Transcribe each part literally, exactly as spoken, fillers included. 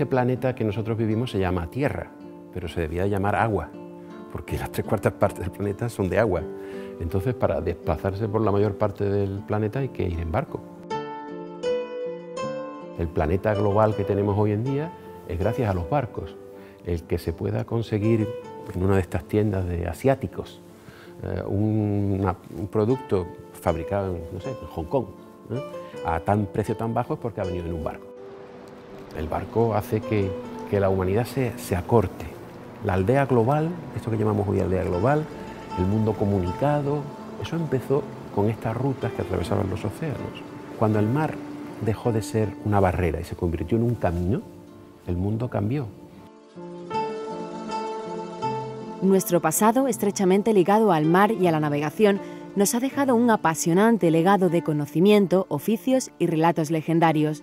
este planeta que nosotros vivimos se llama Tierra, pero se debía llamar agua, porque las tres cuartas partes del planeta son de agua. Entonces, para desplazarse por la mayor parte del planeta hay que ir en barco. El planeta global que tenemos hoy en día es gracias a los barcos. El que se pueda conseguir en una de estas tiendas de asiáticos eh, un, una, un producto fabricado en, no sé, en Hong Kong, ¿eh? a tan precio tan bajo es porque ha venido en un barco. El barco hace que, que la humanidad se, se acorte. La aldea global, esto que llamamos hoy aldea global, el mundo comunicado, eso empezó con estas rutas que atravesaban los océanos. Cuando el mar dejó de ser una barrera y se convirtió en un camino, el mundo cambió. Nuestro pasado, estrechamente ligado al mar y a la navegación, nos ha dejado un apasionante legado de conocimiento, oficios y relatos legendarios.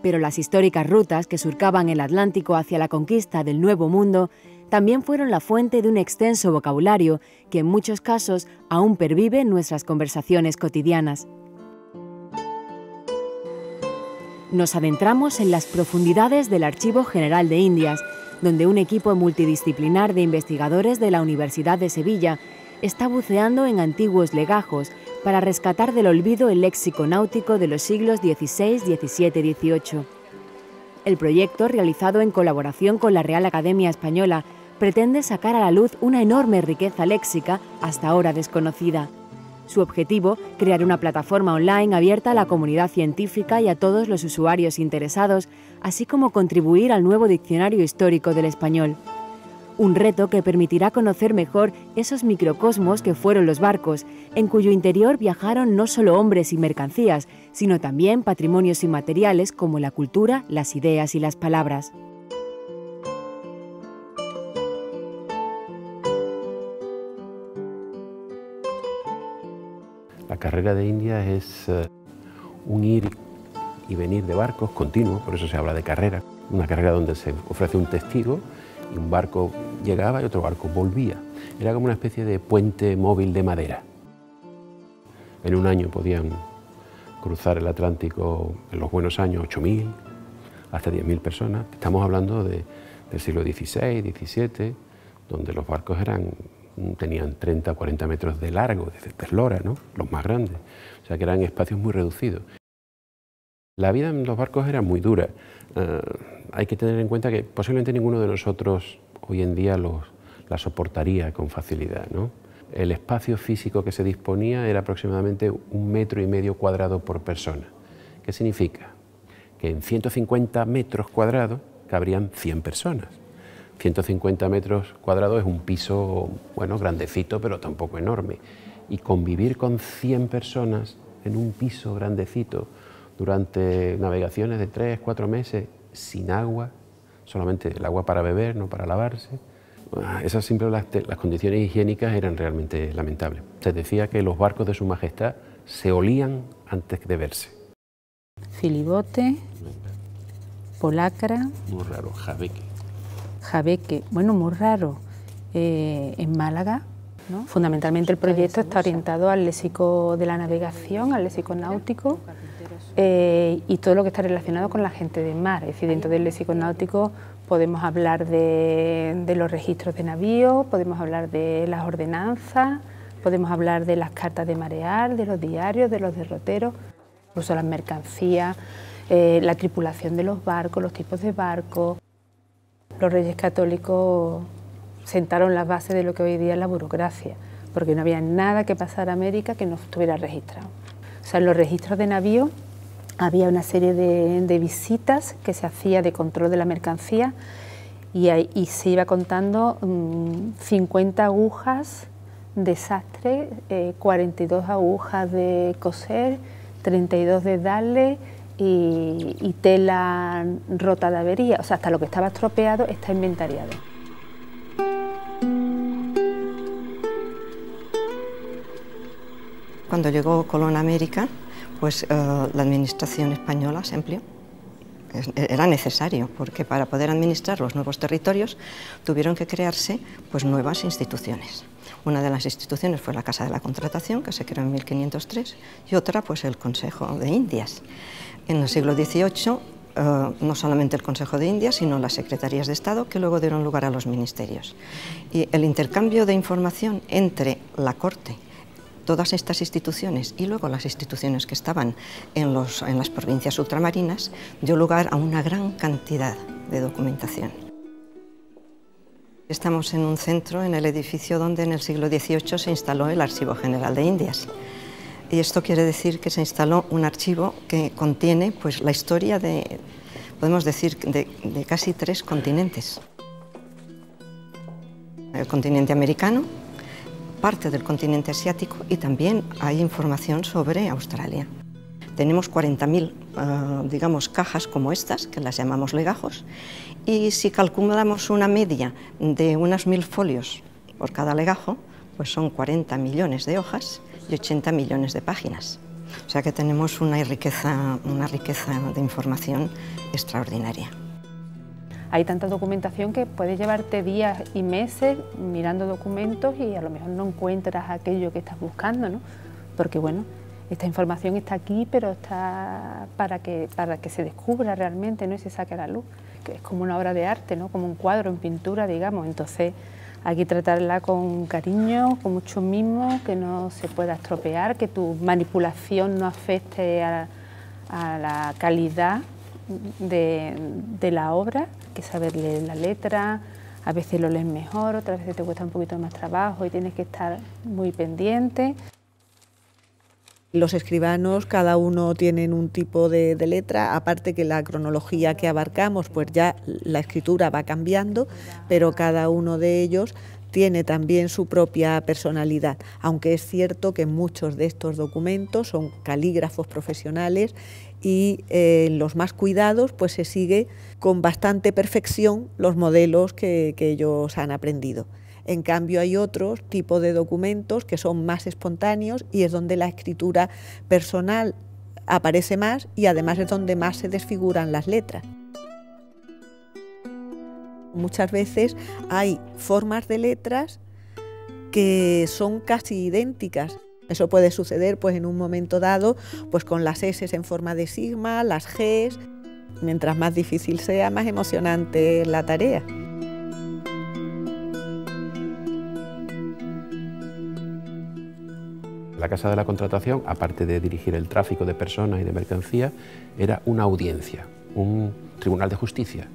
Pero las históricas rutas que surcaban el Atlántico hacia la conquista del Nuevo Mundo también fueron la fuente de un extenso vocabulario que en muchos casos aún pervive en nuestras conversaciones cotidianas. Nos adentramos en las profundidades del Archivo General de Indias, donde un equipo multidisciplinar de investigadores de la Universidad de Sevilla está buceando en antiguos legajos para rescatar del olvido el léxico náutico de los siglos dieciséis, diecisiete y dieciocho. El proyecto, realizado en colaboración con la Real Academia Española, pretende sacar a la luz una enorme riqueza léxica hasta ahora desconocida. Su objetivo, crear una plataforma online abierta a la comunidad científica y a todos los usuarios interesados, así como contribuir al nuevo diccionario histórico del español. Un reto que permitirá conocer mejor esos microcosmos que fueron los barcos, en cuyo interior viajaron no solo hombres y mercancías, sino también patrimonios inmateriales como la cultura, las ideas y las palabras. La carrera de Indias es uh, un ir y venir de barcos continuo, por eso se habla de carrera. Una carrera donde se ofrece un testigo y un barco llegaba y otro barco volvía. Era como una especie de puente móvil de madera. En un año podían cruzar el Atlántico, en los buenos años, ocho mil, hasta diez mil personas. Estamos hablando de, del siglo dieciséis, diecisiete, donde los barcos eran... tenían treinta o cuarenta metros de largo, desde eslora, ¿no? Los más grandes, o sea que eran espacios muy reducidos. La vida en los barcos era muy dura. Eh, hay que tener en cuenta que posiblemente ninguno de nosotros hoy en día los, la soportaría con facilidad, ¿no? El espacio físico que se disponía era aproximadamente un metro y medio cuadrado por persona. ¿Qué significa? Que en ciento cincuenta metros cuadrados cabrían cien personas. ciento cincuenta metros cuadrados es un piso, bueno, grandecito, pero tampoco enorme. Y convivir con cien personas en un piso grandecito durante navegaciones de tres, cuatro meses, sin agua, solamente el agua para beber, no para lavarse, esas simples las, las condiciones higiénicas eran realmente lamentables. Se decía que los barcos de Su Majestad se olían antes de verse. Filibote, polacra... Muy raro, jabeque. Jabeque, bueno, muy raro, eh, en Málaga, ¿no? Fundamentalmente el proyecto está orientado al léxico de la navegación, al léxico náutico eh, y todo lo que está relacionado con la gente de mar. Es decir, dentro del léxico náutico podemos hablar de, de los registros de navíos, podemos hablar de las ordenanzas, podemos hablar de las cartas de marear, de los diarios, de los derroteros, incluso las mercancías, eh, la tripulación de los barcos, los tipos de barcos. Los Reyes Católicos sentaron las bases de lo que hoy día es la burocracia, porque no había nada que pasara a América que no estuviera registrado. O sea, en los registros de navío había una serie de, de visitas que se hacía de control de la mercancía y, ahí, y se iba contando mmm, cincuenta agujas de sastre, eh, cuarenta y dos agujas de coser, treinta y dos de darle, Y, y tela rota de avería, o sea, hasta lo que estaba estropeado está inventariado. Cuando llegó Colón a América, pues uh, la administración española se amplió. Era necesario, porque para poder administrar los nuevos territorios tuvieron que crearse pues, nuevas instituciones. Una de las instituciones fue la Casa de la Contratación, que se creó en mil quinientos tres, y otra pues el Consejo de Indias. En el siglo dieciocho eh, no solamente el Consejo de Indias, sino las Secretarías de Estado, que luego dieron lugar a los ministerios. Y el intercambio de información entre la Corte, todas estas instituciones y luego las instituciones que estaban en, los, en las provincias ultramarinas, dio lugar a una gran cantidad de documentación. Estamos en un centro, en el edificio donde en el siglo dieciocho se instaló el Archivo General de Indias. Y esto quiere decir que se instaló un archivo que contiene pues, la historia de, podemos decir, de, de casi tres continentes. El continente americano, parte del continente asiático y también hay información sobre Australia. Tenemos cuarenta mil eh, digamos, cajas como estas, que las llamamos legajos, y si calculamos una media de unos mil folios por cada legajo, pues son cuarenta millones de hojas y ochenta millones de páginas. O sea que tenemos una riqueza, una riqueza de información extraordinaria. Hay tanta documentación que puedes llevarte días y meses mirando documentos y a lo mejor no encuentras aquello que estás buscando, ¿no? Porque bueno, esta información está aquí, pero está para que, para que se descubra realmente, ¿no? Y se saque a la luz, que es como una obra de arte, ¿no? Como un cuadro, en pintura, digamos. Entonces hay que tratarla con cariño, con mucho mimo, que no se pueda estropear, que tu manipulación no afecte a, a la calidad de, de la obra. Hay que saber leer la letra, a veces lo lees mejor, otras veces te cuesta un poquito más trabajo y tienes que estar muy pendiente. Los escribanos, cada uno tienen un tipo de, de letra, aparte que la cronología que abarcamos, pues ya la escritura va cambiando, pero cada uno de ellos tiene también su propia personalidad, aunque es cierto que muchos de estos documentos son calígrafos profesionales y eh, los más cuidados pues se sigue con bastante perfección los modelos que, que ellos han aprendido. En cambio hay otros tipos de documentos que son más espontáneos y es donde la escritura personal aparece más y además es donde más se desfiguran las letras. Muchas veces hay formas de letras que son casi idénticas. Eso puede suceder pues, en un momento dado pues, con las S en forma de sigma, las Gs. Mientras más difícil sea, más emocionante es la tarea. La Casa de la Contratación, aparte de dirigir el tráfico de personas y de mercancías, era una audiencia, un tribunal de justicia.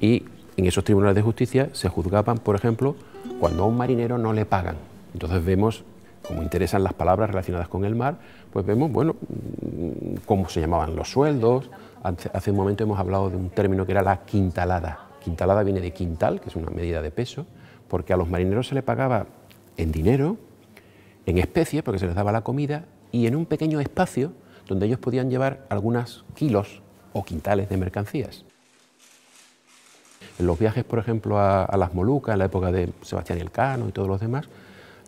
Y en esos tribunales de justicia se juzgaban, por ejemplo, cuando a un marinero no le pagan. Entonces vemos, como interesan las palabras relacionadas con el mar, pues vemos, bueno, cómo se llamaban los sueldos. Hace un momento hemos hablado de un término que era la quintalada. Quintalada viene de quintal, que es una medida de peso, porque a los marineros se les pagaba en dinero, en especie, porque se les daba la comida, y en un pequeño espacio donde ellos podían llevar algunos kilos o quintales de mercancías. En los viajes, por ejemplo, a, a Las Molucas, en la época de Sebastián Elcano y todos los demás,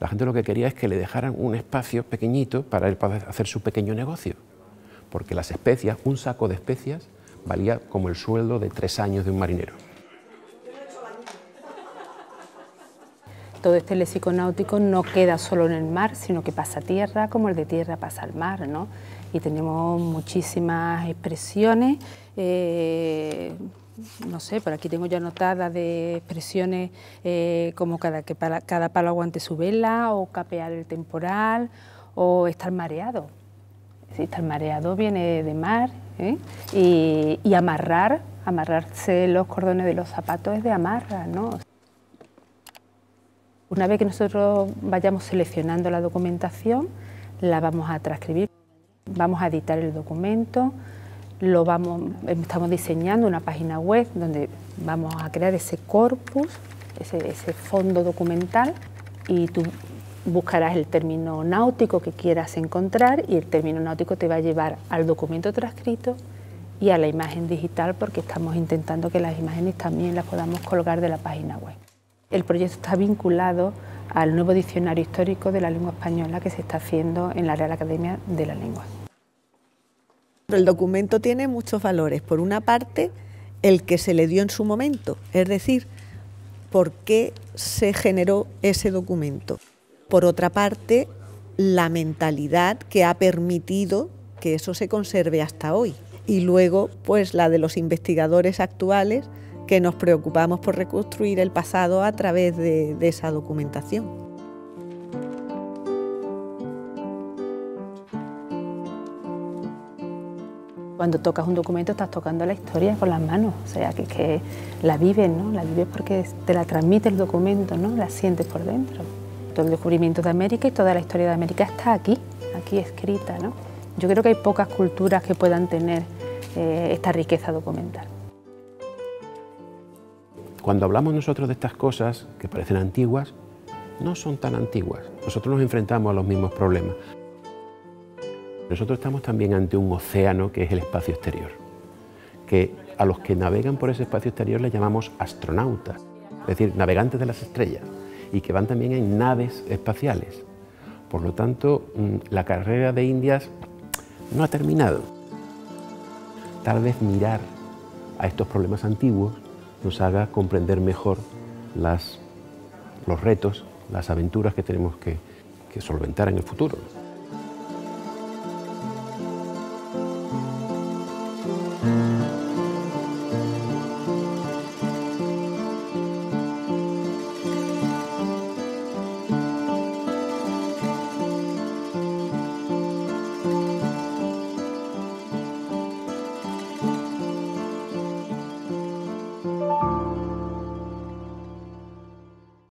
la gente lo que quería es que le dejaran un espacio pequeñito para él poder hacer su pequeño negocio, porque las especias, un saco de especias, valía como el sueldo de tres años de un marinero. Todo este léxico náutico no queda solo en el mar, sino que pasa a tierra, como el de tierra pasa al mar, ¿no? Y tenemos muchísimas expresiones. Eh... No sé, por aquí tengo ya anotadas de expresiones eh, como cada, que para, cada palo aguante su vela, o capear el temporal, o estar mareado. Sí, estar mareado viene de mar, ¿eh? y, y amarrar, amarrarse los cordones de los zapatos es de amarra, ¿no? Una vez que nosotros vayamos seleccionando la documentación, la vamos a transcribir, vamos a editar el documento. Lo vamos, estamos diseñando una página web donde vamos a crear ese corpus, ese, ese fondo documental, y tú buscarás el término náutico que quieras encontrar y el término náutico te va a llevar al documento transcrito y a la imagen digital, porque estamos intentando que las imágenes también las podamos colgar de la página web. El proyecto está vinculado al nuevo diccionario histórico de la lengua española que se está haciendo en la Real Academia de la Lengua. El documento tiene muchos valores. Por una parte, el que se le dio en su momento, es decir, por qué se generó ese documento. Por otra parte, la mentalidad que ha permitido que eso se conserve hasta hoy. y luego pues la de los investigadores actuales que nos preocupamos por reconstruir el pasado a través de, de esa documentación. Cuando tocas un documento estás tocando la historia con las manos, o sea, que, que la vives, ¿no? La vives porque te la transmite el documento, ¿no? La sientes por dentro. Todo el descubrimiento de América y toda la historia de América está aquí, aquí escrita, ¿no? Yo creo que hay pocas culturas que puedan tener eh, esta riqueza documental. Cuando hablamos nosotros de estas cosas que parecen antiguas, no son tan antiguas. Nosotros nos enfrentamos a los mismos problemas. Nosotros estamos también ante un océano que es el espacio exterior, que a los que navegan por ese espacio exterior le llamamos astronautas, es decir, navegantes de las estrellas, y que van también en naves espaciales. Por lo tanto, la carrera de Indias no ha terminado. Tal vez mirar a estos problemas antiguos nos haga comprender mejor las, los retos, las aventuras que tenemos que, que solventar en el futuro.